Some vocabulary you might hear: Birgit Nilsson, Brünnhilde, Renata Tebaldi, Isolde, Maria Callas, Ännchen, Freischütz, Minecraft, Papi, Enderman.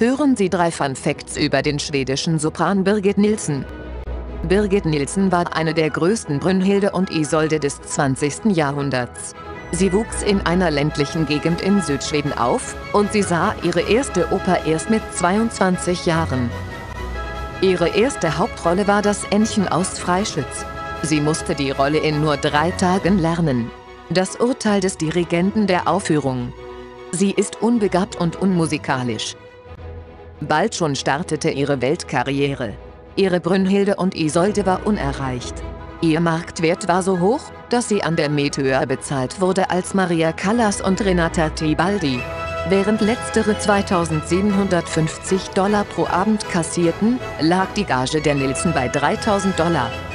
Hören Sie 3 Fun Facts über den schwedischen Sopran Birgit Nilsson. Birgit Nilsson war eine der größten Brünnhilde und Isolde des 20. Jahrhunderts. Sie wuchs in einer ländlichen Gegend in Südschweden auf, und sie sah ihre erste Oper erst mit 22 Jahren. Ihre erste Hauptrolle war das Ännchen aus Freischütz. Sie musste die Rolle in nur 3 Tagen lernen. Das Urteil des Dirigenten der Aufführung: Sie ist unbegabt und unmusikalisch. Bald schon startete ihre Weltkarriere. Ihre Brünnhilde und Isolde war unerreicht. Ihr Marktwert war so hoch, dass sie an der Met höher bezahlt wurde als Maria Callas und Renata Tebaldi. Während letztere 2750 $ pro Abend kassierten, lag die Gage der Nilsson bei 3000 $.